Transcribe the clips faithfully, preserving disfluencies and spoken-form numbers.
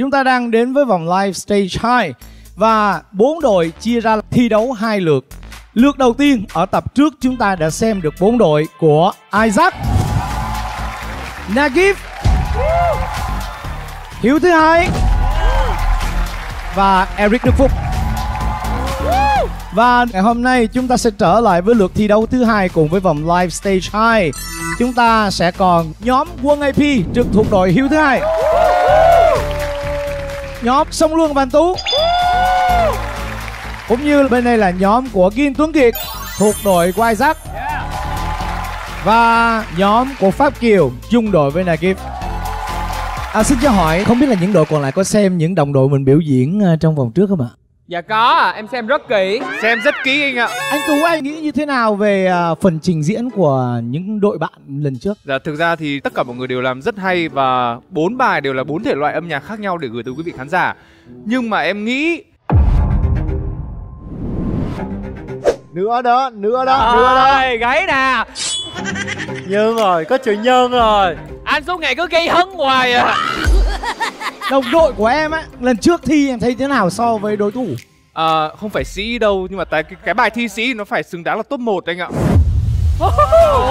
Chúng ta đang đến với vòng live stage hai và bốn đội chia ra thi đấu hai lượt. Lượt đầu tiên ở tập trước chúng ta đã xem được bốn đội của Isaac, Nagif, Hieuthuhai và Eric Đức Phúc. Và ngày hôm nay chúng ta sẽ trở lại với lượt thi đấu thứ hai cùng với vòng live stage hai. Chúng ta sẽ còn nhóm Quân a pê trực thuộc đội Hieuthuhai, nhóm Song Luân và Anh Tú, cũng như bên đây là nhóm của Gin Tuấn Kiệt thuộc đội của Isaac và nhóm của Pháp Kiều chung đội với Negip. À, xin cho hỏi không biết là những đội còn lại có xem những đồng đội mình biểu diễn trong vòng trước không ạ? Dạ có, em xem rất kỹ. Xem rất kỹ anh ạ. Anh Tú, anh nghĩ như thế nào về phần trình diễn của những đội bạn lần trước? Dạ thực ra thì tất cả mọi người đều làm rất hay và bốn bài đều là bốn thể loại âm nhạc khác nhau để gửi tới quý vị khán giả. Nhưng mà em nghĩ nữa đó, nữa đó, à, nữa đó, gáy nè. Nhơn rồi, có chuyện nhơn rồi. Anh suốt ngày cứ gây hấn hoài à. Đồng đội của em á, lần trước thi em thấy thế nào so với đối thủ? À, không phải sĩ đâu, nhưng mà tại cái, cái bài thi sĩ nó phải xứng đáng là top một anh ạ. Oh.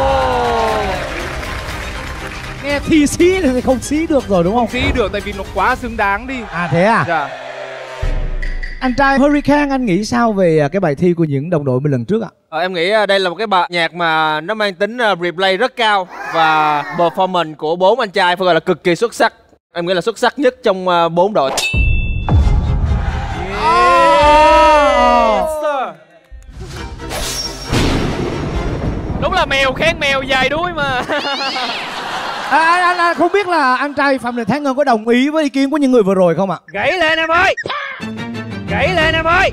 Nghe thi sĩ thì không sĩ được rồi đúng không? Không sĩ được tại vì nó quá xứng đáng đi. À thế à? Dạ. Anh trai Hurricane, anh nghĩ sao về cái bài thi của những đồng đội mình lần trước ạ? À, em nghĩ đây là một cái bài nhạc mà nó mang tính replay rất cao và performance của bốn anh trai phải gọi là cực kỳ xuất sắc. Em nghĩ là xuất sắc nhất trong bốn đội. Yeah. Oh. Đúng là mèo khen mèo dài đuôi mà. À, anh, anh không biết là anh trai Phạm Đình Thái Ngân có đồng ý với ý kiến của những người vừa rồi không ạ? À? Gãy lên em ơi, gãy lên em ơi.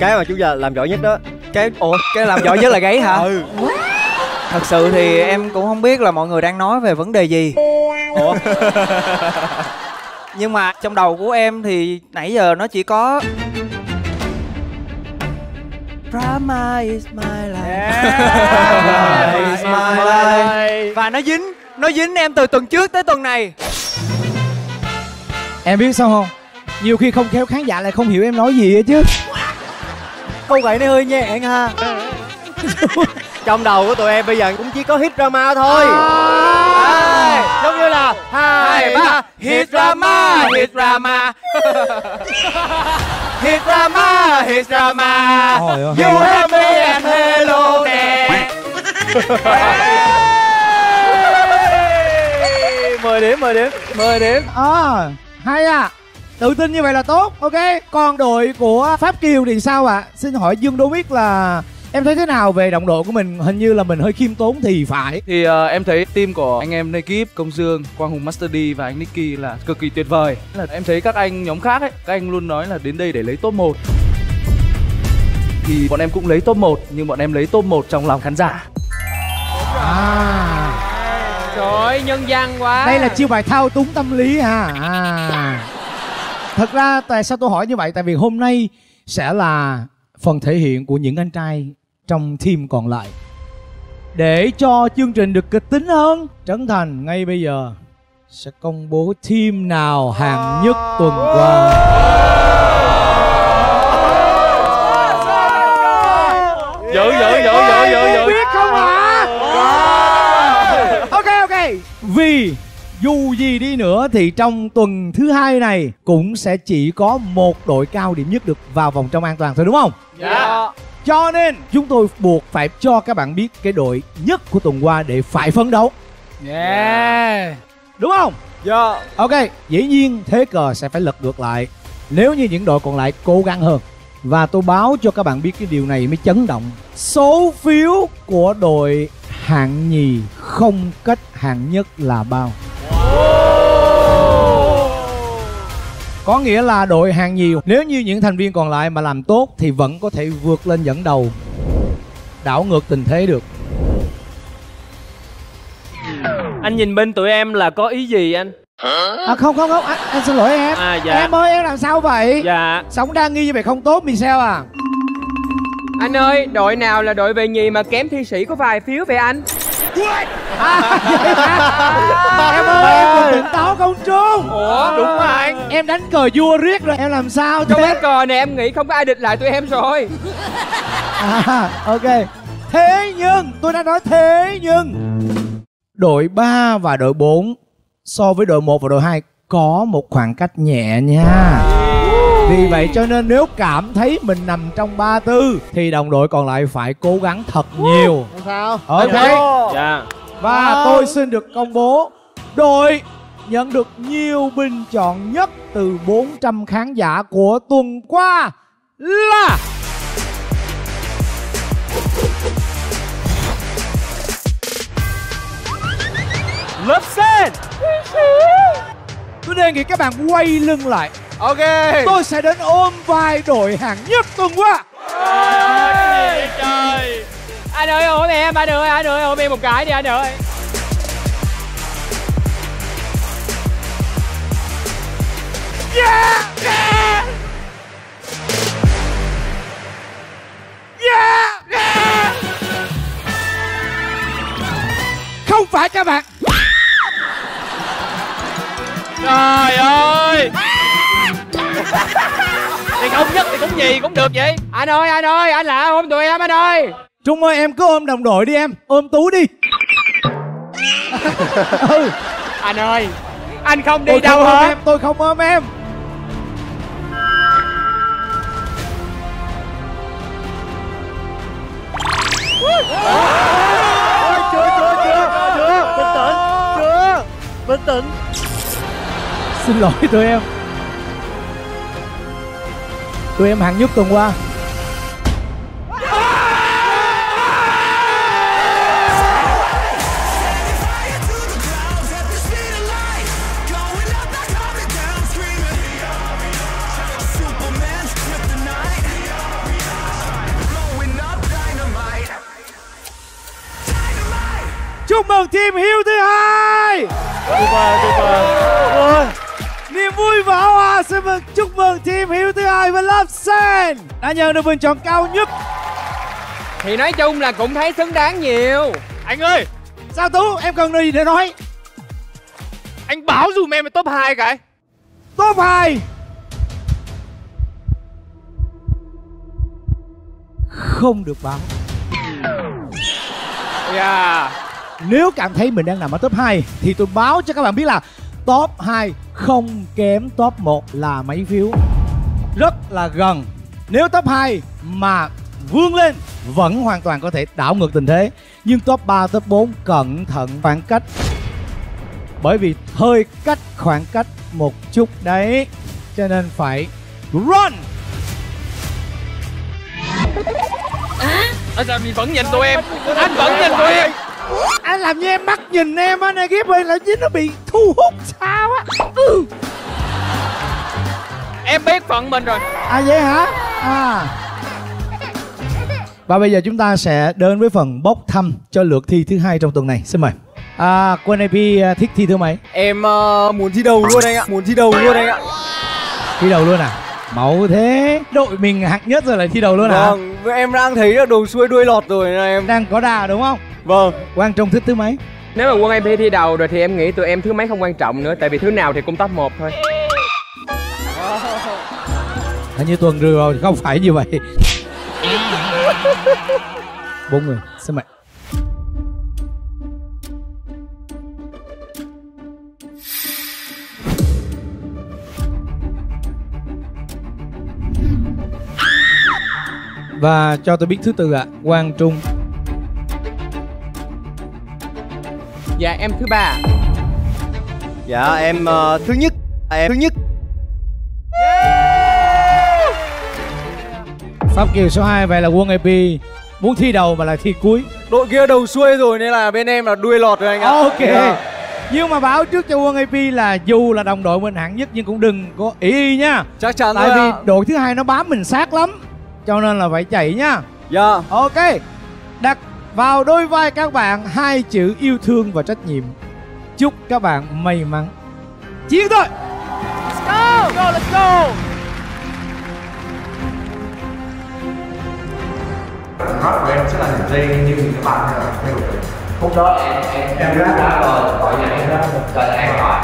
Cái mà chú giờ làm giỏi nhất đó, cái ủa cái làm giỏi nhất là gáy hả? Ừ. Thật sự thì em cũng không biết là mọi người đang nói về vấn đề gì. Ủa? Nhưng mà trong đầu của em thì nãy giờ nó chỉ có Drama is my life, yeah. Is my life. Và nó dính, nó dính em từ tuần trước tới tuần này. Em biết sao không? Nhiều khi không khéo khán giả lại không hiểu em nói gì hết chứ. Câu gậy này hơi nhẹ anh ha. Trong đầu của tụi em bây giờ cũng chỉ có hit drama thôi. À, à, giống như là hai ba hit drama, hit drama. Hit drama, hit drama. Oh, you have me and hello there. mười điểm, mười điểm, mười điểm. À, hay à. Tự tin như vậy là tốt, ok. Còn đội của Pháp Kiều thì sao ạ? À? Xin hỏi Dương Đố biết là em thấy thế nào về đồng đội của mình? Hình như là mình hơi khiêm tốn thì phải. Thì uh, em thấy team của anh em Nekip, Công Dương, Quang Hùng Master D và anh Nicky là cực kỳ tuyệt vời. Là em thấy các anh nhóm khác ấy, các anh luôn nói là đến đây để lấy top một. Thì bọn em cũng lấy top một, nhưng bọn em lấy top một trong lòng khán giả. À. Trời ơi, nhân văn quá. Đây là chiêu bài thao túng tâm lý hả? À. Thật ra tại sao tôi hỏi như vậy? Tại vì hôm nay sẽ là phần thể hiện của những anh trai trong team còn lại. Để cho chương trình được kịch tính hơn, Trấn Thành ngay bây giờ sẽ công bố team nào hạng nhất tuần qua. Dữ dữ dữ dữ dữ dữ. Biết không hả? Ok ok. Vì dù gì đi nữa thì trong tuần thứ hai này cũng sẽ chỉ có một đội cao điểm nhất được vào vòng trong an toàn thôi đúng không? Dạ. Cho nên chúng tôi buộc phải cho các bạn biết cái đội nhất của tuần qua để phải phấn đấu. Yeah. Đúng không? Dạ. Ok, dĩ nhiên thế cờ sẽ phải lật ngược lại nếu như những đội còn lại cố gắng hơn. Và tôi báo cho các bạn biết cái điều này mới chấn động. Số phiếu của đội hạng nhì không cách hạng nhất là bao? Có nghĩa là đội hạng nhì nếu như những thành viên còn lại mà làm tốt thì vẫn có thể vượt lên dẫn đầu, đảo ngược tình thế được. Anh nhìn bên tụi em là có ý gì anh? À, không không không, anh, anh xin lỗi em. À, dạ. Em ơi, em làm sao vậy? Dạ. Sống đa nghi như vậy không tốt Michelle à. Anh ơi, đội nào là đội về nhì mà kém thi sĩ có vài phiếu vậy anh? À, vậy hả? Em ơi, em còn tỉnh táo không Trung. Ủa, đúng rồi anh. Em đánh cờ vua riết rồi, em làm sao thế? Trong đánh cờ này em nghĩ không có ai địch lại tụi em rồi. À, ok. Thế nhưng, tôi đã nói thế nhưng đội ba và đội bốn so với đội một và đội hai có một khoảng cách nhẹ nha. Vì vậy cho nên nếu cảm thấy mình nằm trong ba tư thì đồng đội còn lại phải cố gắng thật nhiều. Sao? Ok. Dạ. Và tôi xin được công bố đội nhận được nhiều bình chọn nhất từ bốn trăm khán giả của tuần qua là lớp sen. Tôi đề nghị các bạn quay lưng lại. Ok. Tôi sẽ đến ôm vai đội hàng nhất tuần qua. Trời trời. Anh ơi ôm em, anh ơi, anh ơi ôm em một cái đi anh ơi. Yeah. Yeah. Yeah. Yeah. Không phải các bạn. Trời ơi. Thì không nhất thì cũng gì cũng được vậy. Anh ơi, anh ơi, anh là ôm tụi em anh ơi. Trung ơi, em cứ ôm đồng đội đi em. Ôm Tú đi. Ừ. Anh ơi, anh không đi tôi đâu hả em? Tôi không ôm em. Ôi, chưa, chưa, chưa, chưa. Bình tĩnh, chưa. Bình tĩnh. Xin lỗi tụi em. Tụi em hạng nhất tuần qua. Chúc mừng team Hieuthuhai. Super, super. Niềm vui và hào hoa xin mừng chúc mừng team Hieuthuhai và Love Sen đã nhận được bình chọn cao nhất. Thì nói chung là cũng thấy xứng đáng nhiều. Anh ơi, sao Tú em cần gì để nói? Anh bảo dùm em là top hai cái. Top hai không được báo. Yeah. Nếu cảm thấy mình đang nằm ở top hai thì tôi báo cho các bạn biết là top hai không kém top một là mấy phiếu. Rất là gần. Nếu top hai mà vươn lên vẫn hoàn toàn có thể đảo ngược tình thế. Nhưng top ba, top bốn cẩn thận khoảng cách. Bởi vì hơi cách khoảng cách một chút đấy. Cho nên phải run. Anh à, mình vẫn nhìn tụi em. Anh vẫn nhìn tụi em. Anh làm như em mắt nhìn em á, Nagif ơi, là chứ nó bị thu hút sao á. Ừ. Em biết phận mình rồi. À vậy hả? À. Và bây giờ chúng ta sẽ đến với phần bốc thăm cho lượt thi thứ hai trong tuần này. Xin mời. À, Quân a pê thích thi thứ mấy? Em uh, muốn thi đầu luôn anh ạ. Muốn thi đầu luôn anh ạ. Thi đầu luôn à? Máu thế. Đội mình hạng nhất rồi lại thi đầu luôn hả? Vâng, à? Em đang thấy là đầu xuôi đuôi lọt rồi này em. Đang có đà đúng không? Vâng. Quang Trung thích thứ mấy? Nếu mà Quân a pê thi đầu rồi thì em nghĩ tụi em thứ mấy không quan trọng nữa. Tại vì thứ nào thì cũng top một thôi. Hình như tuần rồi không phải như vậy. Bốn người, xin mời. Và cho tôi biết thứ tư ạ, à, Quang Trung. Dạ em thứ ba. Dạ em uh, thứ nhất. À, em thứ nhất. Yeah. Pháp Kiều số hai, vậy là Quân a pê muốn thi đầu mà lại thi cuối. Đội kia đầu xuôi rồi nên là bên em là đuôi lọt rồi anh ạ. Ok. Yeah. Nhưng mà báo trước cho Quân a pê là dù là đồng đội mình hạng nhất nhưng cũng đừng có ý nha. Chắc chắn. Tại vì à. đội thứ hai nó bám mình sát lắm. Cho nên là phải chạy nha. Dạ. Yeah. Ok. Đặt vào đôi vai các bạn hai chữ yêu thương và trách nhiệm. Chúc các bạn may mắn. Chiến thôi. Let's go. Let's go, let's go. Rap của em sẽ là những dây như các bạn theo đuổi. Lúc đó em em em ráp đá rồi, gọi nhà em ráp cần em hỏi.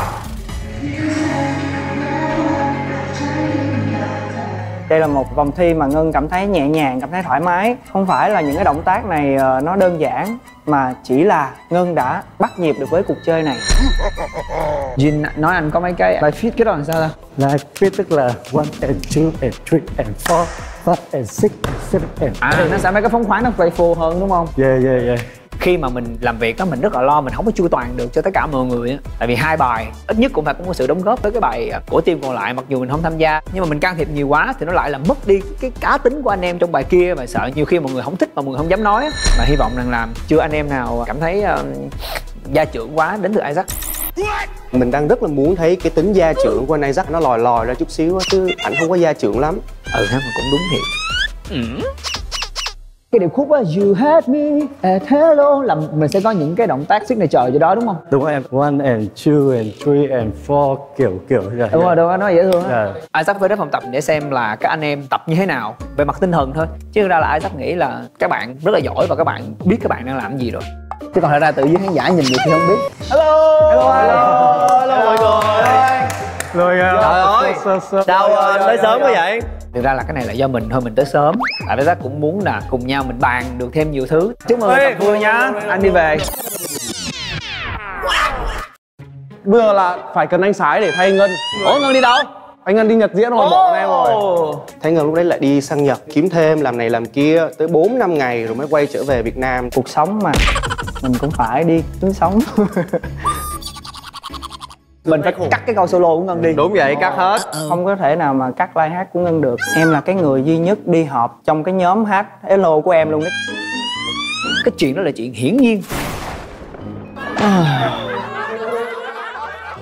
Đây là một vòng thi mà Ngân cảm thấy nhẹ nhàng, cảm thấy thoải mái. Không phải là những cái động tác này nó đơn giản, mà chỉ là Ngân đã bắt nhịp được với cuộc chơi này. Gin nói anh có mấy cái life fit, cái đó làm sao ta? Life fit tức là one and two and three and four, five and six and seven and eight. À, nó sẽ mấy cái phóng khoáng nó playful hơn đúng không? Yeah, yeah, yeah. Khi mà mình làm việc đó mình rất là lo, mình không có chu toàn được cho tất cả mọi người á, tại vì hai bài ít nhất cũng phải cũng có sự đóng góp tới cái bài của team còn lại, mặc dù mình không tham gia. Nhưng mà mình can thiệp nhiều quá thì nó lại là mất đi cái cá tính của anh em trong bài kia, và sợ nhiều khi mọi người không thích mà mọi người không dám nói. Mà hy vọng rằng làm chưa anh em nào cảm thấy uh, gia trưởng quá đến từ Isaac. Mình đang rất là muốn thấy cái tính gia trưởng của anh Isaac nó lòi lòi ra chút xíu á, chứ ảnh không có gia trưởng lắm. Ừ ha, mà cũng đúng thiệt. Ừ. Cái điệp khúc á, you had me at hello, là mình sẽ có những cái động tác signature cho đó đúng không? Đúng rồi em, one and two and three and four kiểu kiểu rồi. Đúng rồi, đúng rồi, nó dễ thương á. Isaac phải đến phòng tập để xem là các anh em tập như thế nào về mặt tinh thần thôi. Chứ thực ra là Isaac nghĩ là các bạn rất là giỏi và các bạn biết các bạn đang làm gì rồi. Chứ còn thật ra tự nhiên khán giả nhìn được thì không biết. Hello, hello, hello, hello mọi người. Trời ơi, sao tới sớm quá vậy? Thực ra là cái này là do mình thôi, mình tới sớm. Tại vì ta cũng muốn là cùng nhau mình bàn được thêm nhiều thứ. Chúc mừng tập vui nhá, anh đi về. Bây giờ là phải cần anh Sái để thay Ngân. Ủa Ngân đi đâu? Anh Ngân đi Nhật diễn rồi, bỏ em rồi. Thấy Ngân lúc đấy lại đi sang Nhật, kiếm thêm, làm này làm kia. Tới bốn năm ngày rồi mới quay trở về Việt Nam. Cuộc sống mà, mình cũng phải đi kiếm sống. Mình phải cắt cái câu solo của Ngân đi. Đúng vậy, cắt hết. Không có thể nào mà cắt live hát của Ngân được. Em là cái người duy nhất đi họp trong cái nhóm hát elo của em luôn đấy. Cái chuyện đó là chuyện hiển nhiên.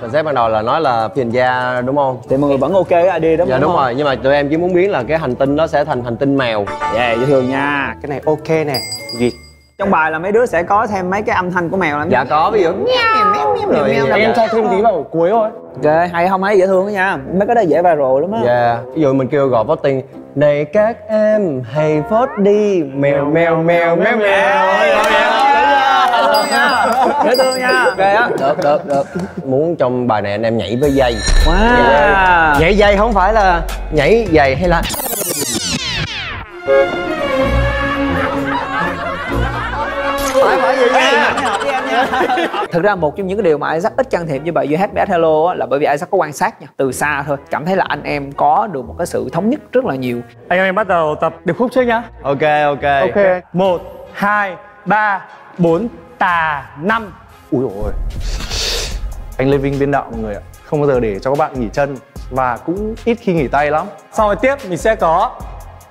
Concept ban đầu là nói là phiền gia đúng không? Thì mọi người vẫn ok cái i đê đó. Dạ đúng rồi, nhưng mà tụi em chỉ muốn biến là cái hành tinh đó sẽ thành hành tinh mèo. Dạ dễ thương nha. Cái này ok nè. Việt trong bài là mấy đứa sẽ có thêm mấy cái âm thanh của mèo lắm. Dạ có, ví dụ em cho thêm tí vào cuối thôi. Ok, hay không ấy, dễ thương đó nha. Mấy cái đó dễ viral lắm á. Dạ, ví dụ mình kêu gọi voting. Này các em, hãy vote đi. Mèo mèo mèo mèo mèo. Dễ thương nha. Ok á. Được, được, được. Muốn trong bài này anh em nhảy với dây. Wow. Nhảy dây không phải là nhảy dày hay là thực ra một trong những cái điều mà Isaac ít can thiệp như bài You Had Me At Hello á, là bởi vì Isaac có quan sát nha, từ xa thôi cảm thấy là anh em có được một cái sự thống nhất rất là nhiều. Anh em bắt đầu tập điệp khúc trước nhá. Ok ok ok. Một hai ba bốn tà năm. Ui ôi. Anh Lê Vinh biên đạo mọi người ạ, không bao giờ để cho các bạn nghỉ chân và cũng ít khi nghỉ tay lắm. Sau rồi tiếp mình sẽ có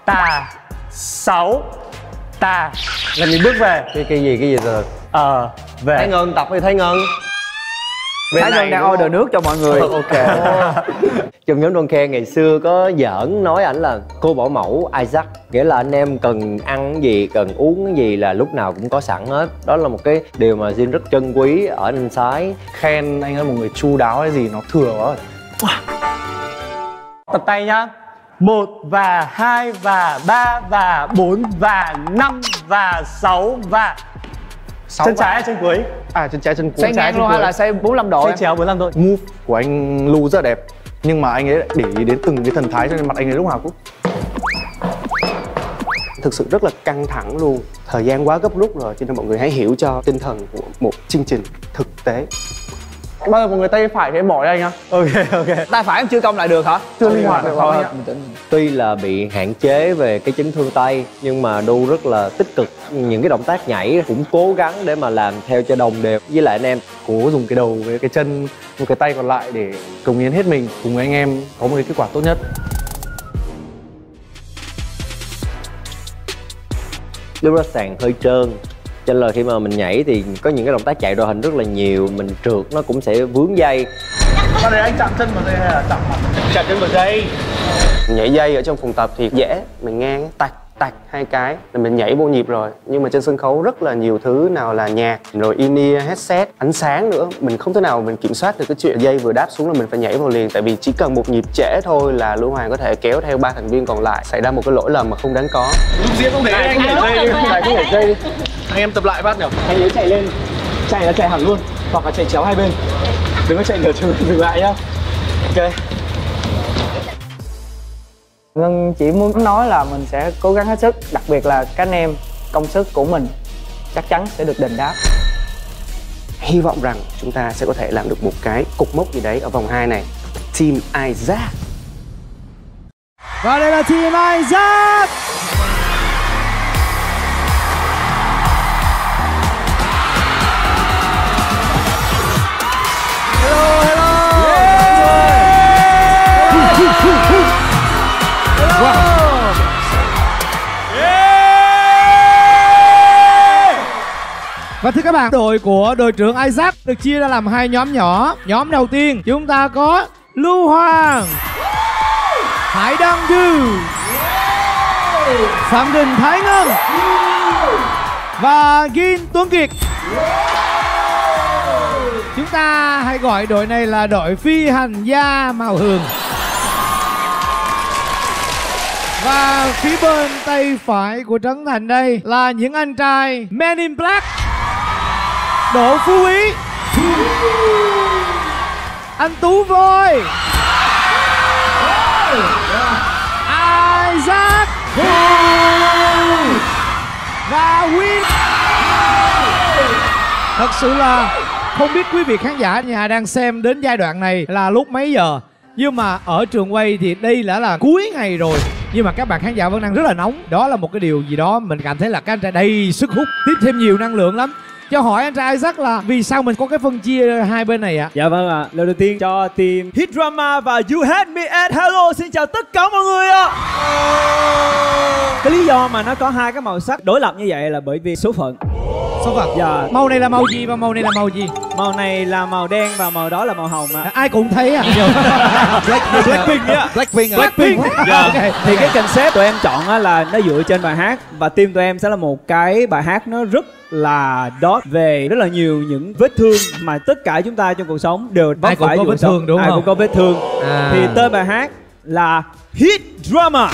tà sáu tà là mình bước về cái cái gì cái gì rồi. Ờ, về Thái Ngân tập thì Thái Ngân bên Thái Ngân đang order nước cho mọi người. Ừ, ok. Trong nhóm Don Khe ngày xưa có giỡn nói ảnh là cô bảo mẫu Isaac, nghĩa là anh em cần ăn cái gì, cần uống cái gì là lúc nào cũng có sẵn hết. Đó là một cái điều mà Gin rất trân quý ở anh Sái. Khen anh ấy một người chu đáo hay gì nó thừa quá. Tập tay nhá. Một và hai và ba và bốn và năm và sáu và chân trái hay chân cuối? À chân trái chân cuối. Xoay ngang luôn hay là xoay bốn mươi lăm độ? Xoay chéo bốn mươi lăm độ. Move của anh Lu rất là đẹp, nhưng mà anh ấy để ý đến từng cái thần thái trên mặt anh ấy lúc nào cũng thực sự rất là căng thẳng luôn. Thời gian quá gấp rút rồi, cho nên mọi người hãy hiểu cho tinh thần của một chương trình thực tế. Bao giờ mọi người tay phải thì em bỏ ra anh ạ. Ok ok. Tay phải em chưa công lại được hả? Chưa linh hoạt được thôi. Tuy là bị hạn chế về cái chấn thương tay, nhưng mà Đu rất là tích cực. Những cái động tác nhảy cũng cố gắng để mà làm theo cho đồng đều với lại anh em. Cố dùng cái đầu với cái chân, một cái tay còn lại để cống hiến hết mình cùng với anh em có một cái kết quả tốt nhất. Lúc đó sàn hơi trơn, cho nên là khi mà mình nhảy thì có những cái động tác chạy đội hình rất là nhiều, mình trượt nó cũng sẽ vướng dây. Sau đây anh chạm chân vào dây hay là chạm mặt? Chạm chân vào dây. Nhảy dây ở trong phòng tập thì dễ, mình ngang tạch tạch hai cái là mình nhảy vô nhịp rồi. Nhưng mà trên sân khấu rất là nhiều thứ, nào là nhạc, rồi in-ear, headset, ánh sáng nữa. Mình không thể nào mình kiểm soát được cái chuyện dây vừa đáp xuống là mình phải nhảy vào liền. Tại vì chỉ cần một nhịp trễ thôi là Lưu Hoàng có thể kéo theo ba thành viên còn lại, xảy ra một cái lỗi lầm mà không đáng có. Diễn không thể anh nhảy dây đi, anh nhảy dây đi. Anh em tập lại phát nhở? Anh nhớ chạy lên. chạy là chạy hẳn luôn, hoặc là chạy chéo hai bên, đừng có chạy nửa chừng dừng lại nhá. Ok, Ngân chỉ muốn nói là mình sẽ cố gắng hết sức, đặc biệt là các anh em, công sức của mình chắc chắn sẽ được đền đáp. Hy vọng rằng chúng ta sẽ có thể làm được một cái cục mốc gì đấy ở vòng hai này. Team Isaac. Và đây là Team Isaac. Hello, hello. Yeah. Yeah. Hello. Hello. Wow. Và thưa các bạn, đội của đội trưởng Isaac được chia ra làm hai nhóm nhỏ. Nhóm đầu tiên chúng ta có Lưu Hoàng Hải Đăng, Dư Phạm Đình Thái Ngân và Gin Tuấn Kiệt. Chúng ta hãy gọi đội này là đội phi hành gia màu hường. Và phía bên tay phải của Trấn Thành đây là những anh trai Men in Black: Đỗ Phú Quý, Anh Tú Voi, Isaac và Win. Thật sự là không biết quý vị khán giả nhà đang xem đến giai đoạn này là lúc mấy giờ, nhưng mà ở trường quay thì đây đã là cuối ngày rồi, nhưng mà các bạn khán giả vẫn đang rất là nóng. Đó là một cái điều gì đó mình cảm thấy là các anh trai đầy sức hút, tiếp thêm nhiều năng lượng lắm. Cho hỏi anh trai Isaac là vì sao mình có cái phân chia hai bên này ạ? Dạ vâng ạ. À, lời đầu tiên cho team Hit Drama và You Had Me At Hello xin chào tất cả mọi người ạ. Oh. Cái lý do mà nó có hai cái màu sắc đối lập như vậy là bởi vì số phận. Số phận. Dạ. Màu này là màu gì và màu này là màu gì? Màu này là màu đen và màu đó là màu hồng ạ. À. Ai cũng thấy à? Black, Blackpink á. Blackpink. Blackpink. Dạ. Okay. Thì cái concept tụi em chọn á là nó dựa trên bài hát, và team tụi em sẽ là một cái bài hát nó rất là đó về rất là nhiều những vết thương mà tất cả chúng ta trong cuộc sống đều vấp phải. Ai cũng có vết thương đúng không? Ai cũng có vết thương. À. Thì tên bài hát là Hit Drama.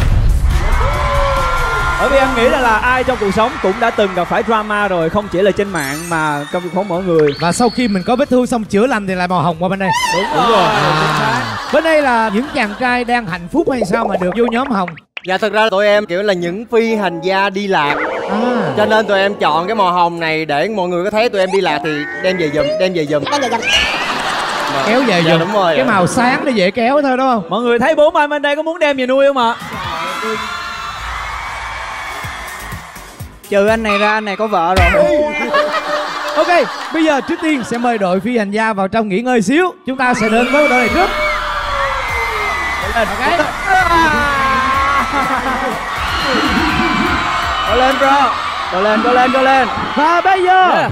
Bởi vì em nghĩ là, là ai trong cuộc sống cũng đã từng gặp phải drama rồi, không chỉ là trên mạng mà trong cuộc sống mỗi người. Và sau khi mình có vết thương xong chữa lành thì lại màu hồng qua bên đây. Đúng, đúng rồi. rồi. À. Bên đây là những chàng trai đang hạnh phúc hay sao mà được vô nhóm hồng? Dạ thật ra tụi em kiểu là những phi hành gia đi lạc. À. Cho nên tụi em chọn cái màu hồng này để mọi người có thấy tụi em đi lạc thì đem về giùm, đem về giùm. Đem về giùm. Kéo về giùm. Dạ, đúng rồi. Cái màu sáng nó dễ kéo thôi đúng không? Mọi người thấy bốn anh bên đây có muốn đem về nuôi không ạ? Trừ anh này ra, anh này có vợ rồi. Ok, bây giờ trước tiên sẽ mời đội phi hành gia vào trong nghỉ ngơi xíu. Chúng ta sẽ đến với đội này trước. Okay. Go lên bro, go lên, go lên, go lên. Và bây giờ yeah.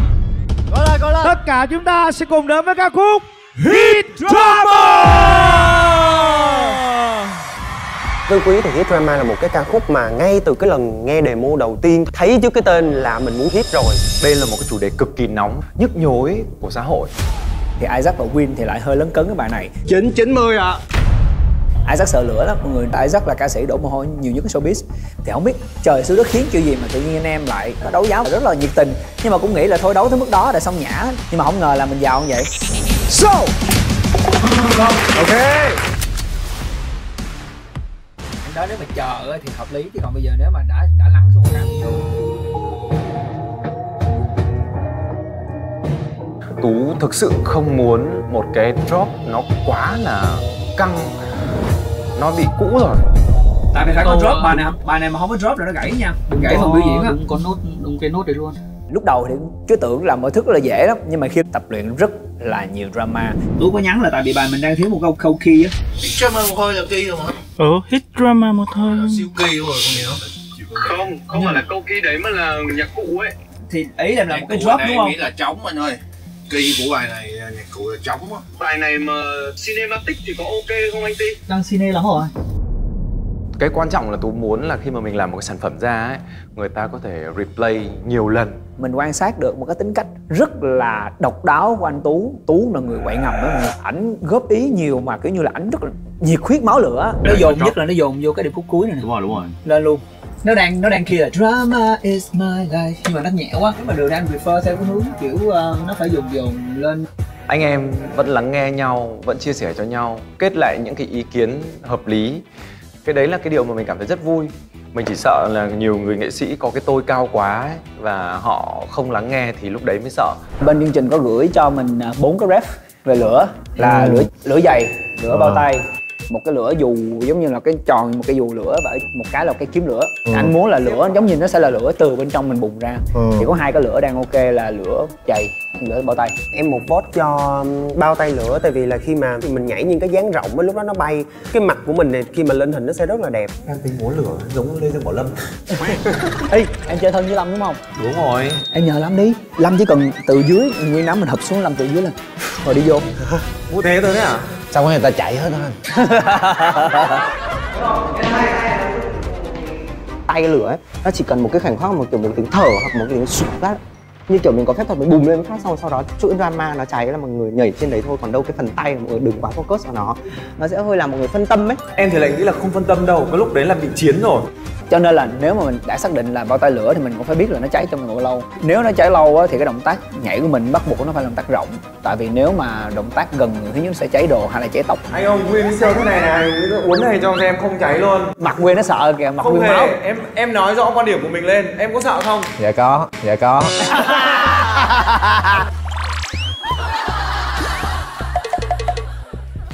Go lên, go lên. Tất cả chúng ta sẽ cùng đến với ca khúc Hit Drama. Thưa quý thì Hit Drama là một cái ca khúc mà ngay từ cái lần nghe demo đầu tiên, thấy trước cái tên là mình muốn hit rồi. Đây là một cái chủ đề cực kỳ nóng, nhức nhối của xã hội. Thì Isaac và Win thì lại hơi lấn cấn cái bài này. Chín chín mươi ạ. À. Isaac sợ lửa lắm mọi người. Isaac là ca sĩ đổ mồ hôi nhiều nhất ở showbiz. Thì không biết trời xứ đất khiến chuyện gì mà tự nhiên anh em lại đấu giáo rất là nhiệt tình. Nhưng mà cũng nghĩ là thôi đấu tới mức đó là xong nhã. Nhưng mà không ngờ là mình giàu như vậy. So ok. Anh đó nếu mà chờ thì hợp lý, chứ còn bây giờ nếu mà đã đã lắng xuống rồi. Tú thực sự không muốn một cái drop nó quá là căng, nó bị cũ rồi. Tại vì phải có drop bài này, bài này mà không có drop là nó gãy nha. Đừng gãy phần biểu diễn á. Đúng, có nốt, đúng cái nốt đấy luôn. Lúc đầu thì cứ tưởng là mọi thứ rất là dễ lắm, nhưng mà khi tập luyện rất là nhiều drama. Tú có nhắn là tại vì bài mình đang thiếu một câu khâu key á. Hit drama một hơi là key rồi hả? Ừ, hit drama một hơi siêu key rồi không hiểu. Không, không phải là câu key đấy mà là nhạc cụ ấy. Thì ấy là làm một cái drop đúng không? Nghĩ là trống anh ơi. Key của bài này nhạc cụ là trống á. Bài này mà cinematic thì có ok không anh Ti? Đang cine lắm rồi. Cái quan trọng là Tú muốn là khi mà mình làm một cái sản phẩm ra ấy, người ta có thể replay nhiều lần. Mình quan sát được một cái tính cách rất là độc đáo của anh Tú. Tú là người quậy ngầm đó mọi người. Ảnh góp ý nhiều mà kiểu như là ảnh rất là nhiệt huyết máu lửa. Nó dồn nhất là nó dồn vô cái điệp khúc cuối này nè. Đúng rồi, đúng rồi. Lên luôn. nó đang nó đang kia là drama is my life nhưng mà nó nhẹ quá, nếu mà đường đang refer theo cái hướng kiểu uh, nó phải dồn dồn lên. Anh em vẫn lắng nghe nhau, vẫn chia sẻ cho nhau, kết lại những cái ý kiến hợp lý. Cái đấy là cái điều mà mình cảm thấy rất vui. Mình chỉ sợ là nhiều người nghệ sĩ có cái tôi cao quá ấy, và họ không lắng nghe thì lúc đấy mới sợ. Bên chương trình có gửi cho mình bốn cái ref về lửa là ừ. lửa lửa dày, lửa à. bao tay, một cái lửa dù giống như là cái tròn, một cái dù lửa và một cái là cái kiếm lửa. ừ. Anh muốn là lửa giống như nó sẽ là lửa từ bên trong mình bùng ra. ừ. Chỉ có hai cái lửa đang ok là lửa dày, lửa bao tay. Em một vote cho bao tay lửa, tại vì là khi mà mình nhảy những cái dáng rộng á, lúc đó nó bay cái mặt của mình này, khi mà lên hình nó sẽ rất là đẹp. Em tính múa lửa giống Lê Dương Bảo Lâm. Ê, em chơi thân với Lâm đúng không? Đúng rồi, em nhờ Lâm đi. Lâm chỉ cần từ dưới nguyên đám mình hụp xuống, Lâm từ dưới lên rồi đi vô múa thế thôi đấy à? Xong rồi người ta chạy hết thôi. Tay lửa ấy, nó chỉ cần một cái khoảnh khắc, một kiểu một tiếng thở hoặc một tiếng sụp ra, như kiểu mình có phép thuật mình bùng lên phát, xong sau đó chuỗi drama nó cháy là mọi người nhảy trên đấy thôi. Còn đâu cái phần tay là mọi người đừng quá focus vào nó, nó sẽ hơi làm mọi người phân tâm ấy. Em thì lại nghĩ là không phân tâm đâu, cái lúc đấy là bị chiến rồi. Cho nên là nếu mà mình đã xác định là bao tay lửa thì mình cũng phải biết là nó cháy trong bao lâu. Nếu nó cháy lâu á, thì cái động tác nhảy của mình bắt buộc nó phải là động tác rộng. Tại vì nếu mà động tác gần thì nó sẽ cháy đồ hay là cháy tóc. Anh ông Win chơi thế này này, uống này cho em không cháy luôn. Mặt Win nó sợ kìa, mặt Win máu. Em em nói rõ quan điểm của mình lên, em có sợ không? Dạ có, dạ có.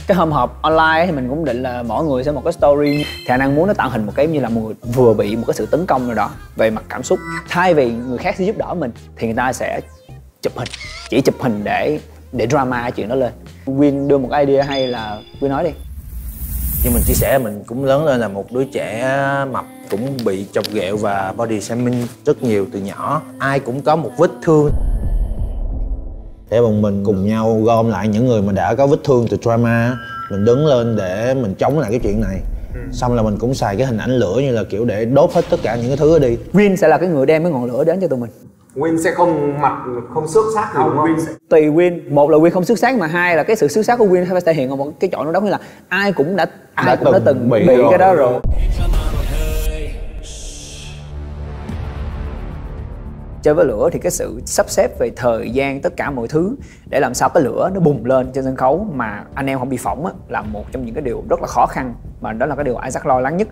Cái hôm họp online thì mình cũng định là mỗi người sẽ một cái story, khả năng muốn nó tạo hình một cái như là một người vừa bị một cái sự tấn công nào đó về mặt cảm xúc. Thay vì người khác sẽ giúp đỡ mình thì người ta sẽ chụp hình, chỉ chụp hình để để drama chuyện đó lên. Win đưa một cái idea hay là Win nói đi. Như mình chia sẻ, mình cũng lớn lên là một đứa trẻ mập, cũng bị chọc ghẹo và body shaming rất nhiều từ nhỏ. Ai cũng có một vết thương. Để bọn mình cùng nhau gom lại những người mà đã có vết thương từ drama, mình đứng lên để mình chống lại cái chuyện này. ừ. Xong là mình cũng xài cái hình ảnh lửa như là kiểu để đốt hết tất cả những cái thứ đó đi. Win sẽ là cái người đem cái ngọn lửa đến cho tụi mình. Win sẽ không mặt không xước xác không, đúng không? Win sẽ... Tùy Win, một là Win không xước xác, mà hai là cái sự xước xác của Win phải thể hiện ở một cái chỗ nó đó, như là ai cũng đã ai đã cũng từng đã từng bị, bị cái đó rồi. Chơi với lửa thì cái sự sắp xếp về thời gian tất cả mọi thứ để làm sao cái lửa nó bùng lên trên sân khấu mà anh em không bị phỏng á, là một trong những cái điều rất là khó khăn, mà đó là cái điều Isaac lo lắng nhất.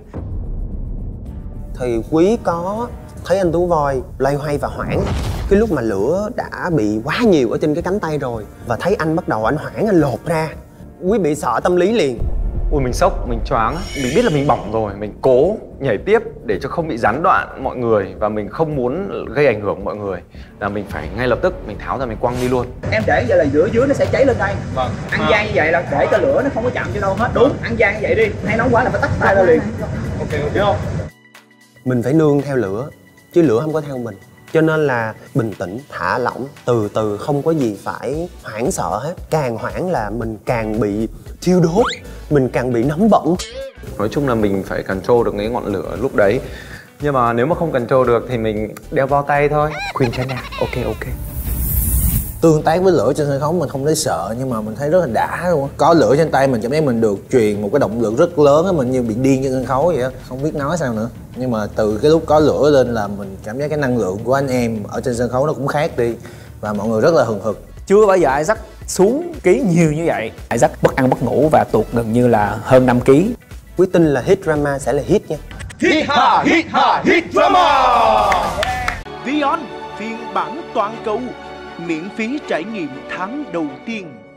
Thì Quý có thấy anh Tú Voi loay hoay và hoảng cái lúc mà lửa đã bị quá nhiều ở trên cái cánh tay rồi, và thấy anh bắt đầu anh hoảng, anh lột ra, Quý bị sợ tâm lý liền. Ui, mình sốc, mình choáng, mình biết là mình bỏng rồi, mình cố nhảy tiếp để cho không bị gián đoạn mọi người, và mình không muốn gây ảnh hưởng mọi người, là mình phải ngay lập tức mình tháo ra mình quăng đi luôn. Em để vậy là lửa dưới nó sẽ cháy lên đây. Vâng. Ăn gian như vậy là để cái lửa nó không có chạm cho đâu hết. Đúng, ăn gian như vậy đi, hay nóng quá là phải tắt tay ra liền. Ok, hiểu không? Mình phải nương theo lửa, chứ lửa không có theo mình. Cho nên là bình tĩnh, thả lỏng, từ từ, không có gì phải hoảng sợ hết. Càng hoảng là mình càng bị thiêu đốt, mình càng bị nóng bỏng. Nói chung là mình phải control được cái ngọn lửa lúc đấy. Nhưng mà nếu mà không control được thì mình đeo bao tay thôi. Khuyên cho nha, ok ok. Tương tác với lửa trên sân khấu mình không thấy sợ, nhưng mà mình thấy rất là đã luôn. Có lửa trên tay mình cảm thấy mình được truyền một cái động lực rất lớn á, mình như bị điên trên sân khấu vậy á, không biết nói sao nữa. Nhưng mà từ cái lúc có lửa lên là mình cảm giác cái năng lượng của anh em ở trên sân khấu nó cũng khác đi, và mọi người rất là hừng hực. Chưa bao giờ Isaac xuống ký nhiều như vậy. Isaac bất ăn bất ngủ và tuột gần như là hơn năm ký. Quý tin là hit drama sẽ là hit nha. Hit ha, hit ha, hit drama. Vion phiên bản toàn cầu miễn phí trải nghiệm tháng đầu tiên.